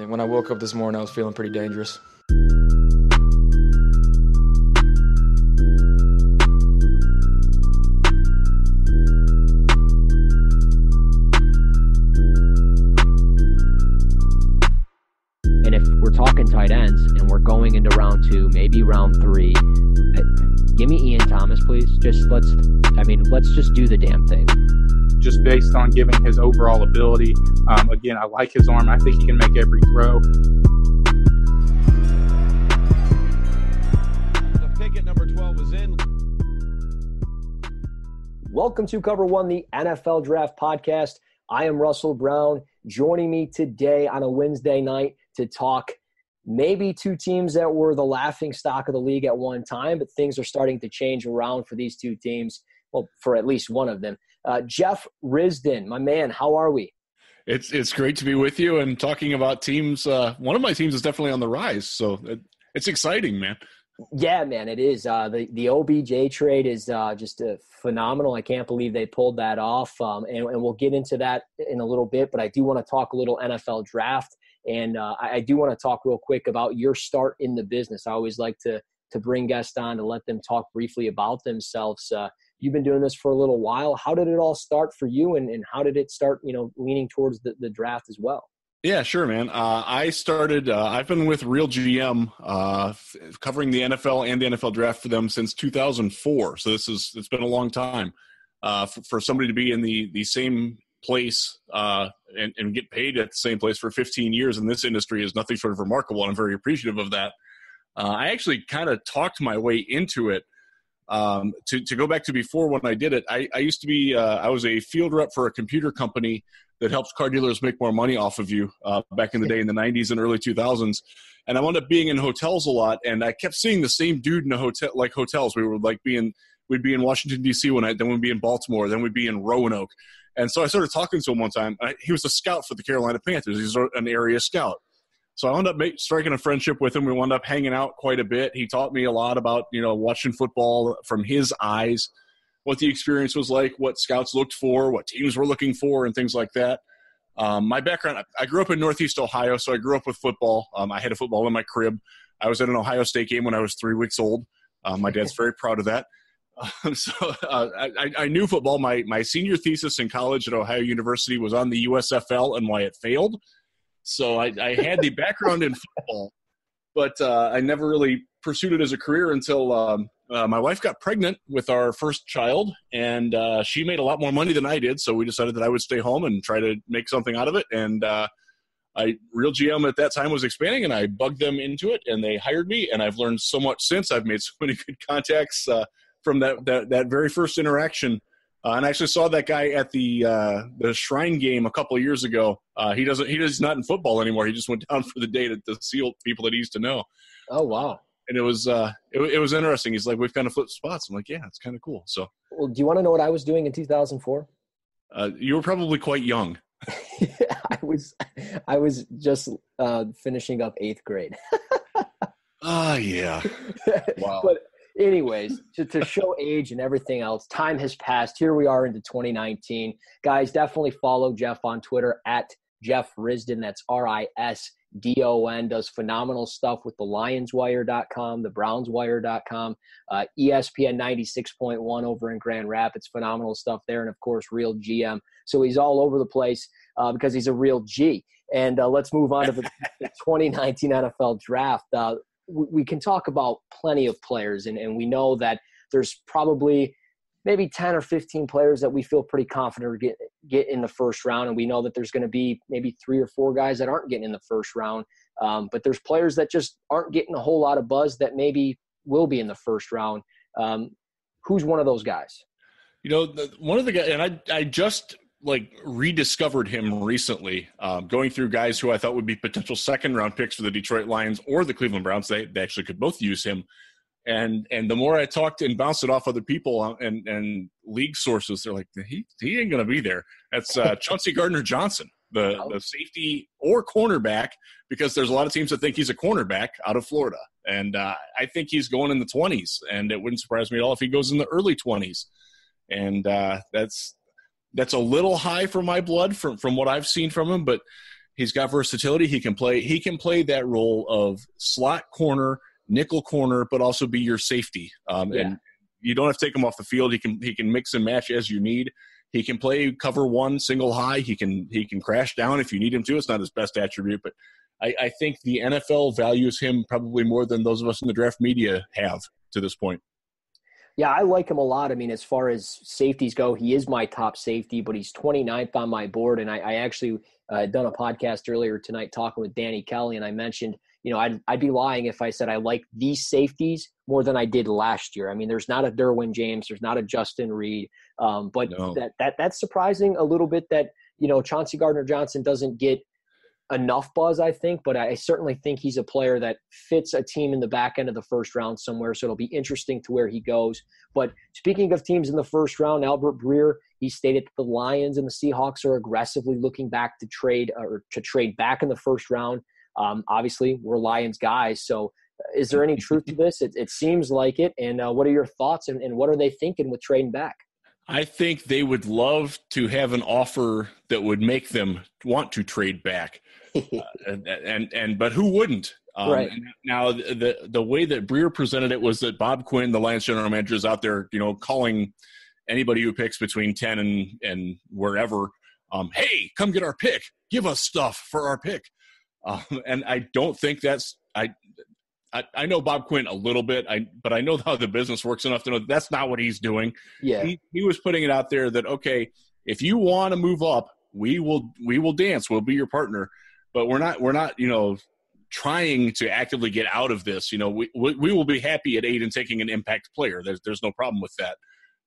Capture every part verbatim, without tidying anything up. And when I woke up this morning, I was feeling pretty dangerous. And if we're talking tight ends and we're going into round two, maybe round three, give me Ian Thomas, please. Just let's, I mean, let's just do the damn thing. Just based on giving his overall ability. Um, again, I like his arm. I think he can make every throw. The pick at number twelve is in. Welcome to Cover One, the N F L Draft Podcast. I am Russell Brown. Joining me today on a Wednesday night to talk maybe two teams that were the laughing stock of the league at one time, but things are starting to change around for these two teams. Well, for at least one of them. Uh, Jeff Risdon, my man, how are we? It's it's great to be with you and talking about teams. Uh, one of my teams is definitely on the rise, so it, it's exciting, man. Yeah, man, it is. Uh, the, the O B J trade is uh, just uh, phenomenal. I can't believe they pulled that off, um, and, and we'll get into that in a little bit, but I do want to talk a little N F L draft, and uh, I, I do want to talk real quick about your start in the business. I always like to, to bring guests on to let them talk briefly about themselves. Uh, You've been doing this for a little while. How did it all start for you, and, and how did it start, you know, leaning towards the, the draft as well? Yeah, sure, man. Uh, I started uh, – I've been with Real G M uh, f- covering the N F L and the N F L draft for them since two thousand four. So this is – it's been a long time uh, for, for somebody to be in the, the same place uh, and, and get paid at the same place for fifteen years in this industry is nothing sort of remarkable, and I'm very appreciative of that. Uh, I actually kind of talked my way into it. Um, to, to go back to before when I did it, I, I used to be, uh, I was a field rep for a computer company that helps car dealers make more money off of you uh, back in the day in the nineties and early two thousands. And I wound up being in hotels a lot, and I kept seeing the same dude in a hotel, like hotels. We would like be in, we'd be in Washington, D C one night, then we'd be in Baltimore, then we'd be in Roanoke. And so I started talking to him one time. I, he was a scout for the Carolina Panthers. He's an area scout. So I wound up make, striking a friendship with him. We wound up hanging out quite a bit. He taught me a lot about, you know, watching football from his eyes, what the experience was like, what scouts looked for, what teams were looking for, and things like that. Um, my background, I grew up in Northeast Ohio, so I grew up with football. Um, I had a football in my crib. I was at an Ohio State game when I was three weeks old. Uh, my dad's very proud of that. Um, so uh, I, I knew football. My, my senior thesis in college at Ohio University was on the U S F L and why it failed. So I, I had the background in football, but uh, I never really pursued it as a career until um, uh, my wife got pregnant with our first child, and uh, she made a lot more money than I did. So we decided that I would stay home and try to make something out of it. And uh, I Real G M at that time was expanding, and I bugged them into it, and they hired me. And I've learned so much since. I've made so many good contacts uh, from that, that that very first interaction. Uh, and I actually saw that guy at the uh, the Shrine game a couple of years ago. Uh, he doesn't. He does not in football anymore. He just went down for the day to, to see people that he used to know. Oh wow! And it was uh, it, it was interesting. He's like, we've kind of flipped spots. I'm like, yeah, it's kind of cool. So, well, do you want to know what I was doing in two thousand four? Uh, you were probably quite young. I was, I was just uh, finishing up eighth grade. Ah, uh, yeah. Wow. But, anyways, to, to show age and everything else, time has passed. Here we are into twenty nineteen. Guys, definitely follow Jeff on Twitter at Jeff Risdon. That's R I S D O N. Does phenomenal stuff with the Lions Wire dot com, the Browns Wire dot com, uh, E S P N ninety-six point one over in Grand Rapids. Phenomenal stuff there. And, of course, Real G M. So he's all over the place uh, because he's a real G. And uh, let's move on to the, the twenty nineteen N F L Draft. Uh, we can talk about plenty of players, and, and we know that there's probably maybe ten or fifteen players that we feel pretty confident get, get in the first round, and we know that there's going to be maybe three or four guys that aren't getting in the first round, um, but there's players that just aren't getting a whole lot of buzz that maybe will be in the first round. Um, who's one of those guys? You know, the, one of the guys – and I, I just – like rediscovered him recently, um, going through guys who I thought would be potential second round picks for the Detroit Lions or the Cleveland Browns. They, they actually could both use him. And, and the more I talked and bounced it off other people and, and league sources, they're like, he, he ain't going to be there. That's uh, Chauncey Gardner-Johnson, the, the safety or cornerback, because there's a lot of teams that think he's a cornerback out of Florida. And uh, I think he's going in the twenties, and it wouldn't surprise me at all if he goes in the early twenties. And uh, that's, That's a little high for my blood from, from what I've seen from him, but He's got versatility. He can play. He can play that role of slot corner, nickel corner, but also be your safety. Um, yeah. And you don't have to take him off the field. He can he can mix and match as you need. He can play cover one, single high. He can he can crash down if you need him to. It's not his best attribute, but I, I think the N F L values him probably more than those of us in the draft media have to this point. Yeah, I like him a lot. I mean, as far as safeties go, he is my top safety, but he's twenty-ninth on my board. And I, I actually uh, done a podcast earlier tonight talking with Danny Kelly, and I mentioned, you know, I'd, I'd be lying if I said I like these safeties more than I did last year. I mean, there's not a Derwin James, there's not a Justin Reed, um, but no. that that that's surprising a little bit that, you know, Chauncey Gardner-Johnson doesn't get enough buzz, I think, but I certainly think he's a player that fits a team in the back end of the first round somewhere, so it'll be interesting to where he goes. But speaking of teams in the first round, Albert Breer, he stated that the Lions and the Seahawks are aggressively looking back to trade or to trade back in the first round. Um, obviously, we're Lions guys, so is there any truth to this? It, it seems like it, and uh, what are your thoughts, and, and what are they thinking with trading back? I think they would love to have an offer that would make them want to trade back. uh, and, and, and, but who wouldn't? Um, right. Now, the, the way that Breer presented it was that Bob Quinn, the Lions general manager, is out there, you know, calling anybody who picks between ten and, and wherever, um, hey, come get our pick. Give us stuff for our pick. Um, and I don't think that's I, I I know Bob Quinn a little bit, I but I know how the business works enough to know that that's not what he's doing. Yeah, he, he was putting it out there that, okay, if you want to move up, we will we will dance, we'll be your partner, but we're not we're not you know trying to actively get out of this. You know, we we, we will be happy at eight and taking an impact player. There's there's no problem with that.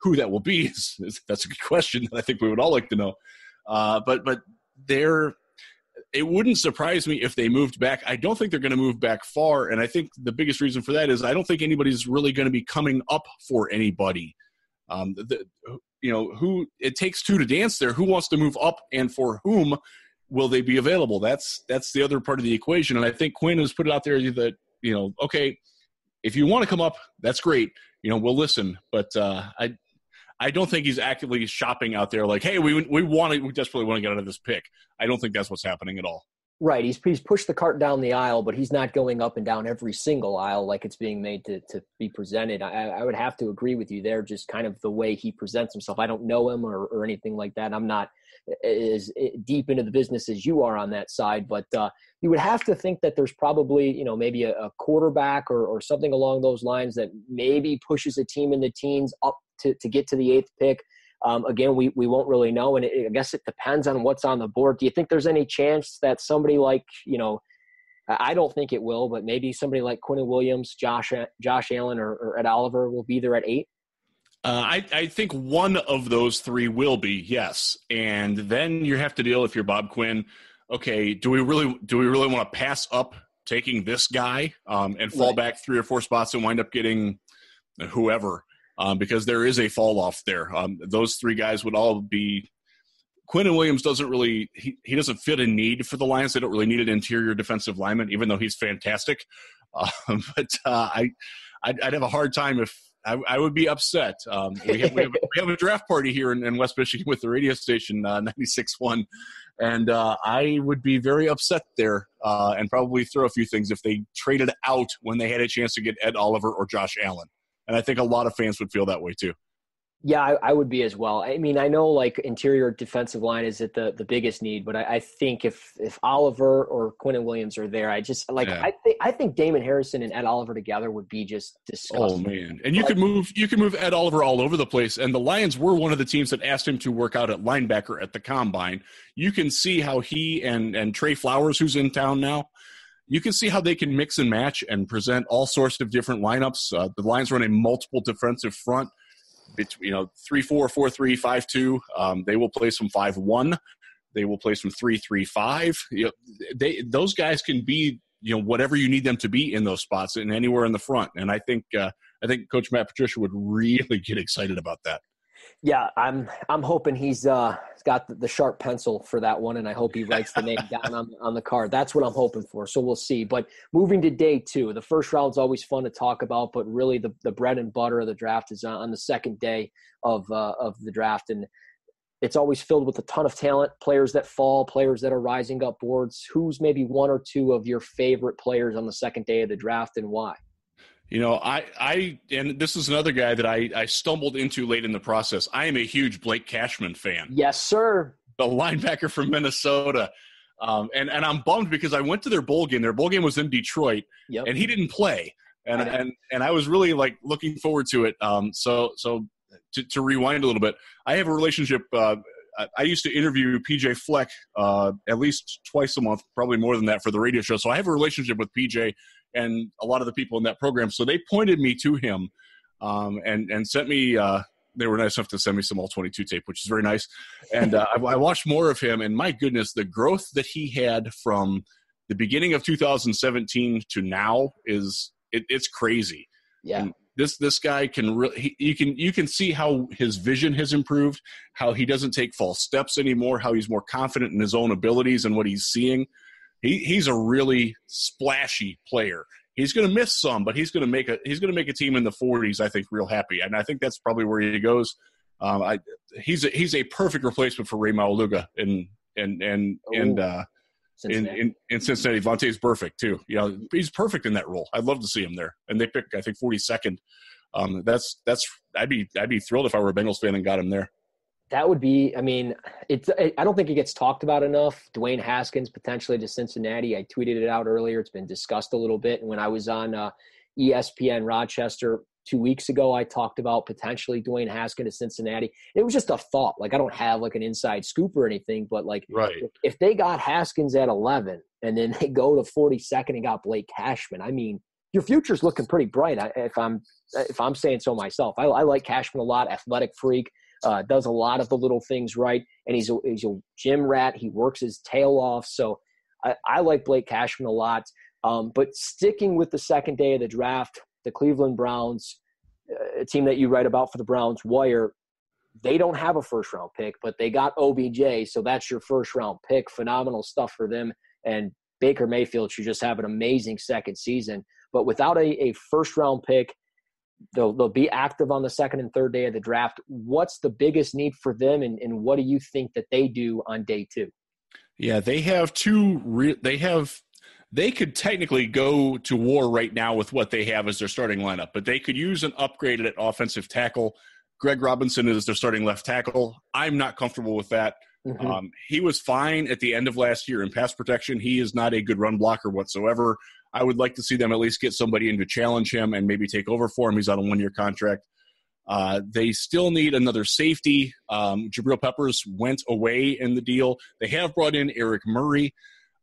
Who that will be is, is that's a good question that I think we would all like to know. Uh, but but they're. It wouldn't surprise me if they moved back. I don't think they're going to move back far, and I think the biggest reason for that is I don't think anybody's really going to be coming up for anybody. Um, the, you know, who it takes two to dance there. Who wants to move up, and for whom will they be available? That's that's the other part of the equation, and I think Quinn has put it out there that, you know, okay, if you want to come up, that's great. You know, we'll listen, but uh, I I don't think he's actively shopping out there like, hey, we we want to, we desperately want to get out of this pick. I don't think that's what's happening at all. Right. He's he's pushed the cart down the aisle, but he's not going up and down every single aisle like it's being made to, to be presented. I, I would have to agree with you there, just kind of the way he presents himself. I don't know him or, or anything like that. I'm not as deep into the business as you are on that side, but uh, you would have to think that there's probably, you know, maybe a, a quarterback or, or something along those lines that maybe pushes a team in the teens up To, to get to the eighth pick. Um, again, we, we won't really know. And it, I guess it depends on what's on the board. Do you think there's any chance that somebody like, you know, I don't think it will, but maybe somebody like Quinn Williams, Josh, Josh Allen, or, or Ed Oliver will be there at eight? Uh, I, I think one of those three will be, yes. And then you have to deal, if you're Bob Quinn, okay, do we really, do we really want to pass up taking this guy um, and fall right. back three or four spots and wind up getting whoever? Um, because there is a fall off there. Um, those three guys would all be – Quinn Williams doesn't really he, – he doesn't fit a need for the Lions. They don't really need an interior defensive lineman, even though he's fantastic. Um, but uh, I, I'd, I'd have a hard time if I, – I would be upset. Um, we, have, we, have, we have a draft party here in, in West Michigan with the radio station, uh, ninety-six point one, and uh, I would be very upset there uh, and probably throw a few things if they traded out when they had a chance to get Ed Oliver or Josh Allen. And I think a lot of fans would feel that way too. Yeah, I, I would be as well. I mean, I know like interior defensive line is at the, the biggest need, but I, I think if if Oliver or Quinn Williams are there, I just like yeah. I think I think Damon Harrison and Ed Oliver together would be just disgusting. Oh man! And you like, could move you could move Ed Oliver all over the place. And the Lions were one of the teams that asked him to work out at linebacker at the combine. You can see how he and and Trey Flowers, who's in town now. You can see how they can mix and match and present all sorts of different lineups. Uh, the Lions run a multiple defensive front, between, you know, three four, four three, five two. Um, they will play some five one. They will play some three three five. You know, they those guys can be, you know, whatever you need them to be in those spots and anywhere in the front. And I think uh, I think Coach Matt Patricia would really get excited about that. Yeah, I'm I'm hoping he's uh, got the sharp pencil for that one, and I hope he writes the name down on, on the card. That's what I'm hoping for, so we'll see. But moving to day two, the first round's always fun to talk about, but really the, the bread and butter of the draft is on, on the second day of uh, of the draft. And It's always filled with a ton of talent, players that fall, players that are rising up boards. Who's maybe one or two of your favorite players on the second day of the draft and why? You know, I, I and this is another guy that I, I stumbled into late in the process. I am a huge Blake Cashman fan. Yes, sir. The linebacker from Minnesota. Um, and, and I'm bummed because I went to their bowl game. Their bowl game was in Detroit, yep. and he didn't play. And, right. and and I was really, like, looking forward to it. Um, so so to, to rewind a little bit, I have a relationship. Uh, I used to interview P J Fleck uh, at least twice a month, probably more than that, for the radio show. So I have a relationship with P J and a lot of the people in that program. So they pointed me to him um, and, and sent me uh, – they were nice enough to send me some all twenty-two tape, which is very nice. And uh, I, I watched more of him, and my goodness, the growth that he had from the beginning of two thousand seventeen to now is it, it's crazy. Yeah. And this this guy can really – you can, you can see how his vision has improved, how he doesn't take false steps anymore, how he's more confident in his own abilities and what he's seeing. He he's a really splashy player. He's going to miss some, but he's going to make a he's going to make a team in the forties. I think real happy, and I think that's probably where he goes. Um, I he's a, he's a perfect replacement for Ray Maluga and and and Ooh. and uh, in, in in Cincinnati. Vontae's perfect too. You know, he's perfect in that role. I'd love to see him there. And they picked, I think, forty-second. Um, that's that's I'd be I'd be thrilled if I were a Bengals fan and got him there. That would be, I mean, it's. I don't think it gets talked about enough. Dwayne Haskins potentially to Cincinnati. I tweeted it out earlier. It's been discussed a little bit. And when I was on uh, E S P N Rochester two weeks ago, I talked about potentially Dwayne Haskins to Cincinnati. It was just a thought. Like, I don't have like an inside scoop or anything, but like right. if, if they got Haskins at eleven and then they go to forty-second and got Blake Cashman, I mean, your future's looking pretty bright. If I'm if I'm saying so myself, I, I like Cashman a lot. Athletic freak. Uh, does a lot of the little things right, and he's a, he's a gym rat. He works his tail off. So I, I like Blake Cashman a lot. Um, but sticking with the second day of the draft, the Cleveland Browns, uh, a team that you write about for the Browns Wire, they don't have a first-round pick, but they got O B J, so that's your first-round pick. Phenomenal stuff for them. And Baker Mayfield should just have an amazing second season. But without a, a first-round pick, They'll, they'll be active on the second and third day of the draft. What's the biggest need for them, and, and what do you think that they do on day two? Yeah, they have two re- – they have – they could technically go to war right now with what they have as their starting lineup, but they could use an upgrade at offensive tackle. Greg Robinson is their starting left tackle. I'm not comfortable with that. Mm-hmm. Um, he was fine at the end of last year in pass protection. He is not a good run blocker whatsoever. I would like to see them at least get somebody in to challenge him and maybe take over for him. He's on a one-year contract. Uh, they still need another safety. Um, Jabril Peppers went away in the deal. They have brought in Eric Murray.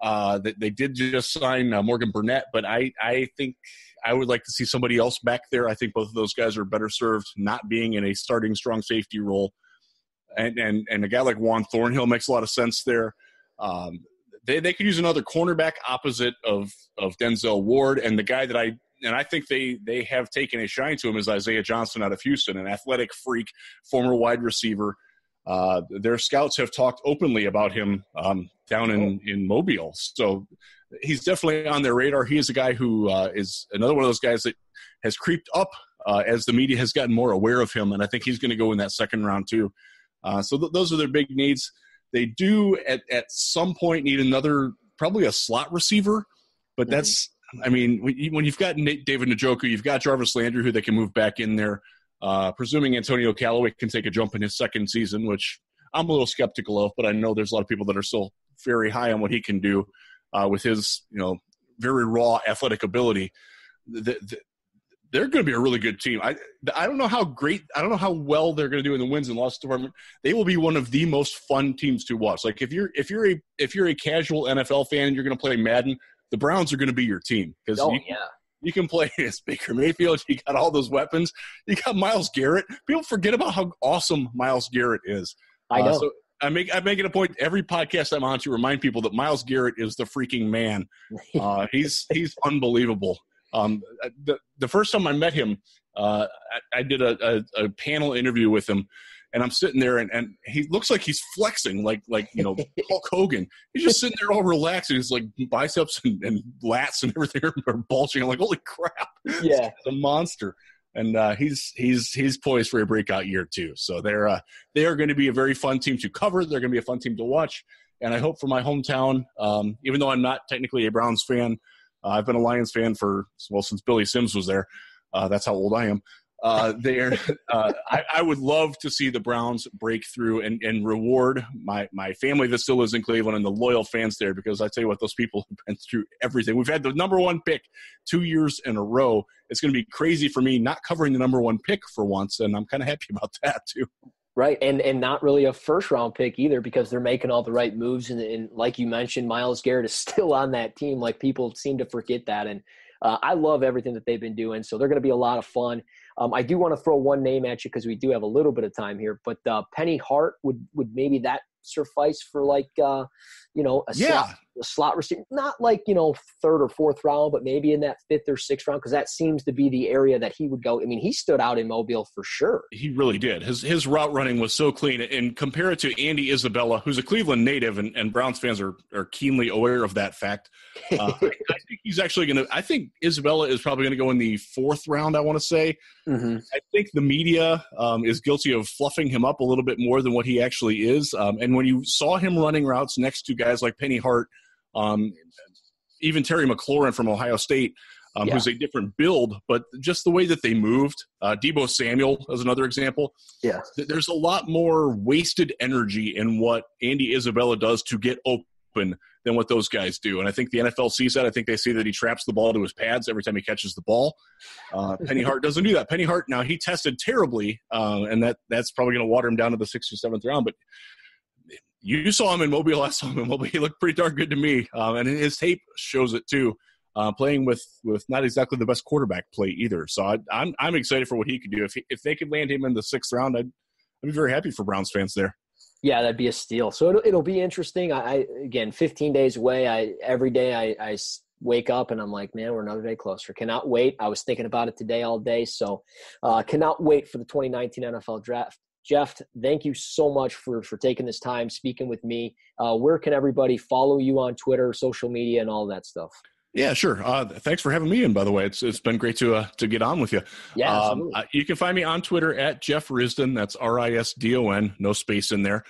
Uh, they, they did just sign uh, Morgan Burnett, but I, I think I would like to see somebody else back there. I think both of those guys are better served not being in a starting strong safety role. And, and, and a guy like Juan Thornhill makes a lot of sense there. Um, They they could use another cornerback opposite of, of Denzel Ward, and the guy that I and I think they they have taken a shine to him is Isaiah Johnson out of Houston, an athletic freak, former wide receiver. Uh, their scouts have talked openly about him um, down in, in Mobile, so he's definitely on their radar. He is a guy who uh, is another one of those guys that has creeped up uh, as the media has gotten more aware of him, and I think he's going to go in that second round too. Uh, so th- those are their big needs. They do at, at some point need another, probably a slot receiver, but that's, I mean, when you've got Nate, David Njoku, you've got Jarvis Landry, who they can move back in there, uh, presuming Antonio Callaway can take a jump in his second season, which I'm a little skeptical of, but I know there's a lot of people that are still very high on what he can do uh, with his, you know, very raw athletic ability. The, the, They're going to be a really good team. I I don't know how great, I don't know how well they're going to do in the wins and losses department. They will be one of the most fun teams to watch. Like if you're if you're a if you're a casual N F L fan and you're going to play Madden, the Browns are going to be your team because oh, you, yeah. you can play as Baker Mayfield. You got all those weapons. You got Miles Garrett. People forget about how awesome Miles Garrett is. I know. Uh, so I make I make it a point every podcast I'm on to remind people that Miles Garrett is the freaking man. Uh, he's he's unbelievable. Um, the, the first time I met him, uh, I, I did a, a, a panel interview with him, and I'm sitting there, and, and he looks like he's flexing, like like you know Hulk Hogan. He's just sitting there all relaxed, and his like biceps and, and lats and everything are bulging. I'm like, holy crap! Yeah, he's a monster. And uh, he's he's he's poised for a breakout year too. So they're uh, they are going to be a very fun team to cover. They're going to be a fun team to watch. And I hope for my hometown, um, even though I'm not technically a Browns fan, uh, I've been a Lions fan for well since Billy Sims was there. Uh, that's how old I am. Uh, there, uh, I, I would love to see the Browns break through and, and reward my, my family that still lives in Cleveland and the loyal fans there, because I tell you what, those people have been through everything. We've had the number one pick two years in a row. It's going to be crazy for me not covering the number one pick for once, and I'm kind of happy about that too. Right, and and not really a first-round pick either, because they're making all the right moves, and, and like you mentioned, Miles Garrett is still on that team. Like, people seem to forget that, and uh, I love everything that they've been doing, so they're going to be a lot of fun. Um, I do want to throw one name at you because we do have a little bit of time here, but uh, Penny Hart would would maybe that suffice for like, uh, you know, a, yeah. slot, a slot receiver, not like, you know, third or fourth round, but maybe in that fifth or sixth round, because that seems to be the area that he would go. I mean, he stood out in Mobile for sure. He really did. His his route running was so clean, and compare it to Andy Isabella, who's a Cleveland native, and, and Browns fans are, are keenly aware of that fact. Uh, I think he's actually going to – I think Isabella is probably going to go in the fourth round, I want to say. Mm-hmm. I think the media um, is guilty of fluffing him up a little bit more than what he actually is, um, and when you saw him running routes next to guys like Penny Hart, um, even Terry McLaurin from Ohio State, um, yeah. who's a different build, but just the way that they moved, uh, Debo Samuel is another example. Yeah, there's a lot more wasted energy in what Andy Isabella does to get open than what those guys do. And I think the N F L sees that. I think they see that he traps the ball to his pads every time he catches the ball. Uh, Penny Hart doesn't do that. Penny Hart, now he tested terribly, uh, and that that's probably going to water him down to the sixth or seventh round, but you saw him in Mobile. I saw him in Mobile. He looked pretty darn good to me, um, and his tape shows it too. Uh, playing with, with not exactly the best quarterback play either. So I, I'm I'm excited for what he could do. If he, if they could land him in the sixth round, I'd I'd be very happy for Browns fans there. Yeah, that'd be a steal. So it'll, it'll be interesting. I, I again, fifteen days away. I every day I, I wake up and I'm like, man, we're another day closer. Cannot wait. I was thinking about it today all day. So uh, cannot wait for the twenty nineteen N F L Draft. Jeff, thank you so much for, for taking this time, speaking with me. Uh, where can everybody follow you on Twitter, social media, and all that stuff? Yeah, sure. Uh, thanks for having me in, by the way. It's It's been great to uh, to get on with you. Yeah, um, uh, you can find me on Twitter at Jeff Risdon. That's R I S D O N, no space in there.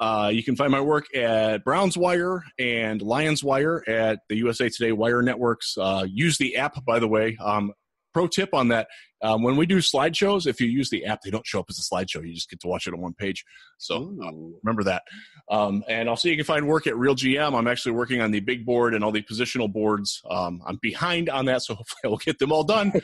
Uh, you can find my work at Browns Wire and Lions Wire at the U S A Today Wire Networks. Uh, use the app, by the way. Um, Pro tip on that, um, when we do slideshows, if you use the app, they don't show up as a slideshow. You just get to watch it on one page. So uh, remember that. Um, and also you can find work at Real G M. I'm actually working on the big board and all the positional boards. Um, I'm behind on that, so hopefully I will get them all done.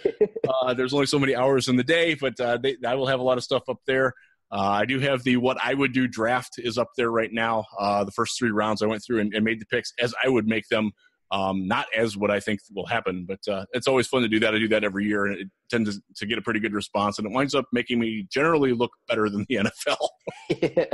Uh, there's only so many hours in the day, but uh, they, I will have a lot of stuff up there. Uh, I do have the What I Would Do draft is up there right now. Uh, the first three rounds I went through and, and made the picks as I would make them. Um, not as what I think will happen, but uh, it's always fun to do that. I do that every year, and it tends to, to get a pretty good response, and it winds up making me generally look better than the N F L. Yeah.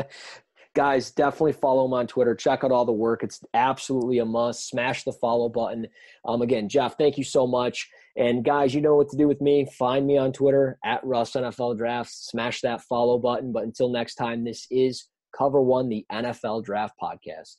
Guys, definitely follow him on Twitter. Check out all the work. It's absolutely a must. Smash the follow button. Um, again, Jeff, thank you so much. And guys, you know what to do with me. Find me on Twitter at Russ N F L Draft. Smash that follow button. But until next time, this is Cover One, the N F L Draft Podcast.